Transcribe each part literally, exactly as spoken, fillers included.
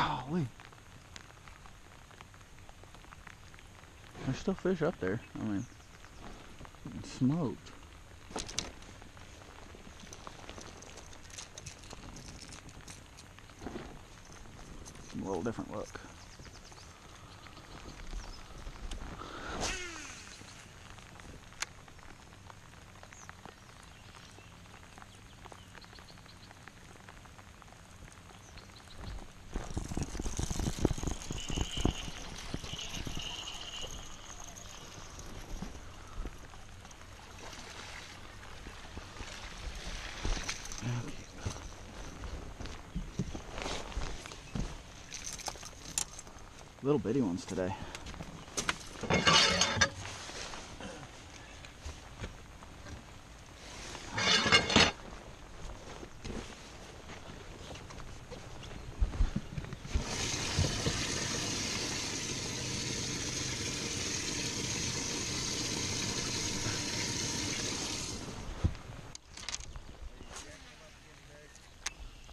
Golly. There's still fish up there. I mean, smoked. A little different look. Little bitty ones today.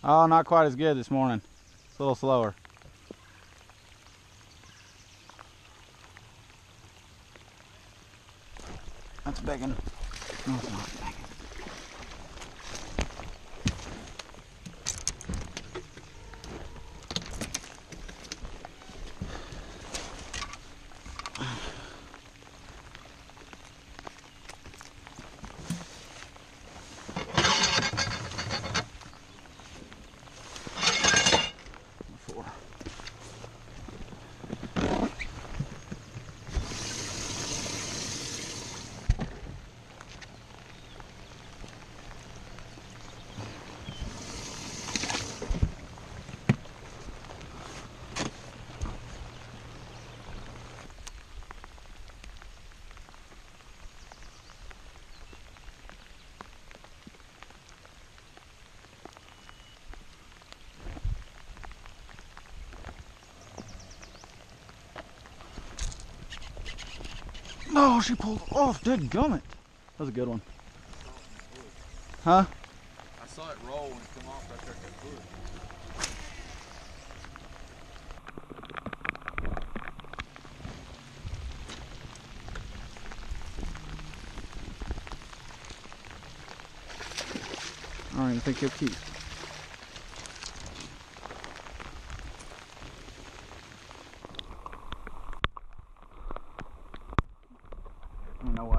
Oh, not quite as good this morning. It's a little slower. That's begging. No, it's not begging. Oh, she pulled off, dadgummit. That was a good one. Huh? I saw it roll and come off right there at that foot. I don't even think he'll keep. No way.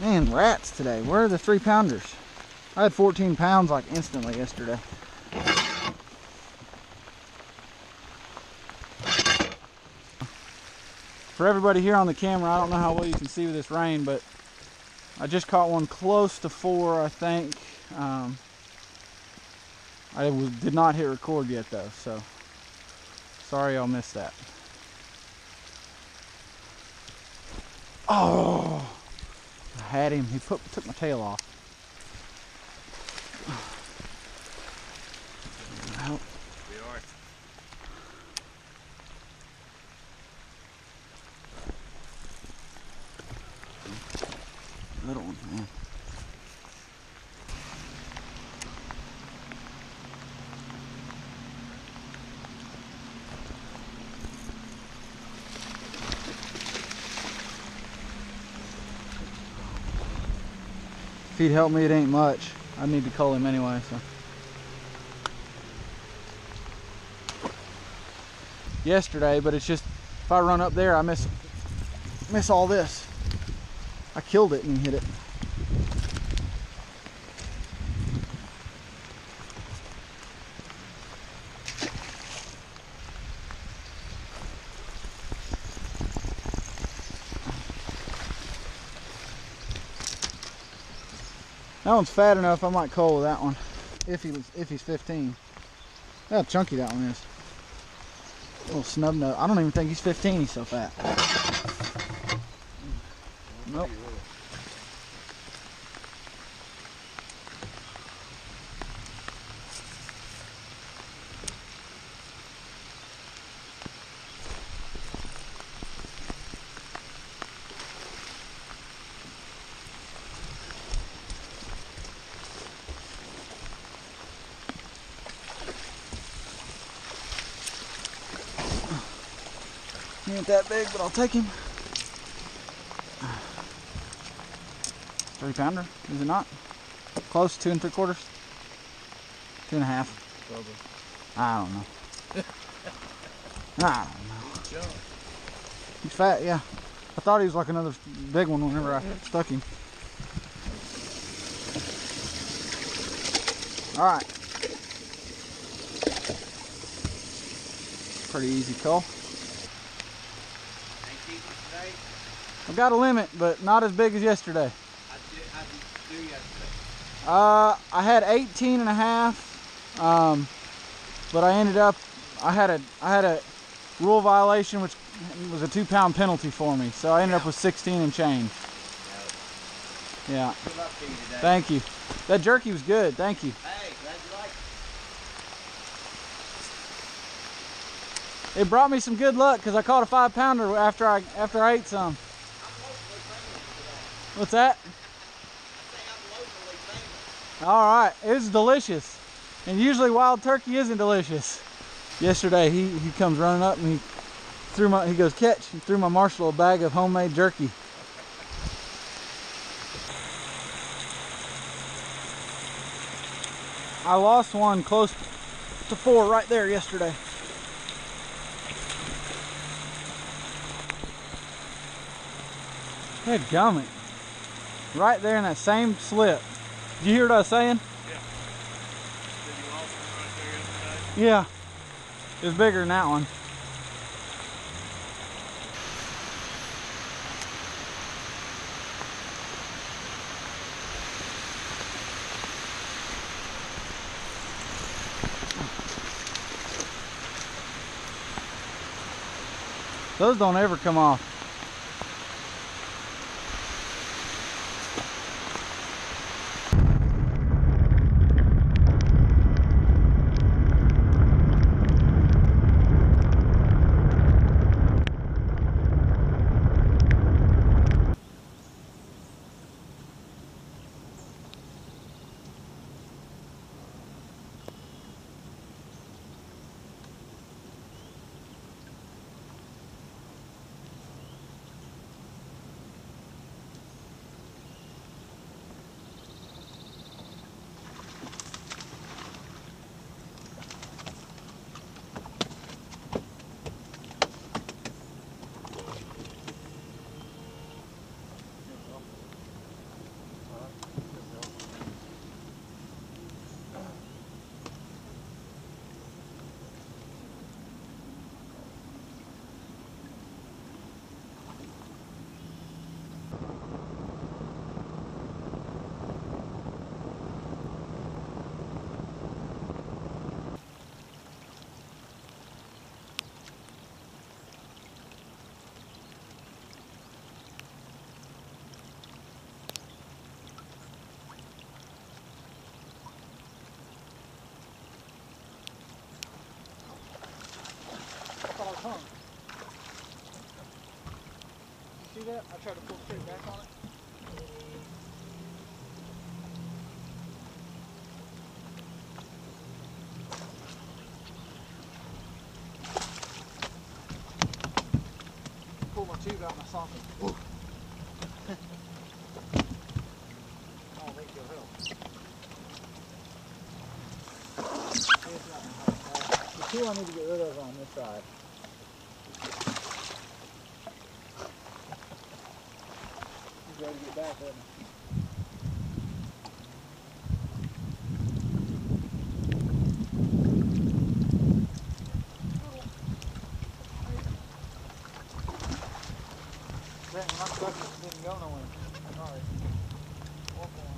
Man, rats today. Where are the three pounders? I had fourteen pounds like instantly yesterday. For everybody here on the camera, I don't know how well you can see with this rain, but I just caught one close to four, I think. Um, I was, did not hit record yet, though, so sorry y'all missed that. Oh, I had him. He put, took my tail off. Little one, man. If he'd help me, it ain't much. I need to call him anyway, so. Yesterday, but it's just, if I run up there, I miss, miss all this. I killed it and hit it. That one's fat enough, I might call with that one. If he was, if he's fifteen. Look how chunky that one is. A little snub nose. I don't even think he's fifteen, he's so fat. Nope. He ain't that big, but I'll take him. Three pounder, is it not? Close, two and three quarters? Two and a half. Probably. I don't know. I don't know. Good job. He's fat, yeah. I thought he was like another big one whenever I stuck him. Alright. Pretty easy call. I've got a limit, but not as big as yesterday. How'd you do yesterday? Uh, I had eighteen and a half, um, but I ended up, I had a, I had a rule violation, which was a two pound penalty for me. So I ended yeah. up with sixteen and change. Yeah. Good luck to you today. Thank you. That jerky was good. Thank you. Hey, glad you liked it. It brought me some good luck because I caught a five pounder after I after I ate some. I'm locally famous today. What's that? I say I'm locally famous. All right, it was delicious, and usually wild turkey isn't delicious. Yesterday he he comes running up and he threw my he goes catch and threw my marshal a bag of homemade jerky. I lost one close to four right there yesterday. Good gummit. Right there in that same slip. Did you hear what I was saying? Yeah. Did you lost one right there yesterday? Yeah. It was bigger than that one. Those don't ever come off. Huh. You see that? I tried to pull straight back on it. Pull my tube out and I saw it. Oh, they go hell. The two I need to get rid of on this side. To get back, wasn't it? Brandon, my bucket didn't go nowhere. All right. Walk along.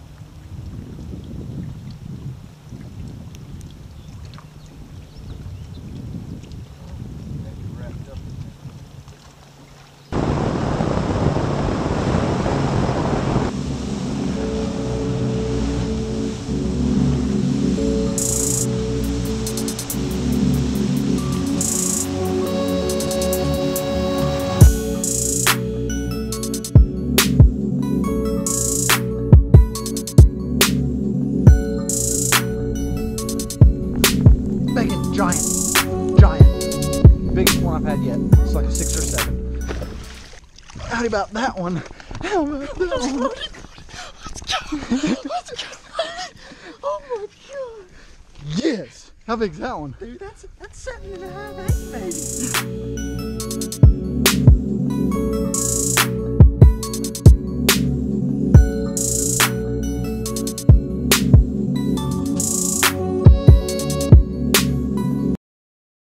Giant, giant, biggest one I've had yet. It's like a six or seven. forgot about that one. How about that one? Let's go. Let's go. Oh my god. Yes. How big's that one? Dude, that's, that's seven and a half, eight, man.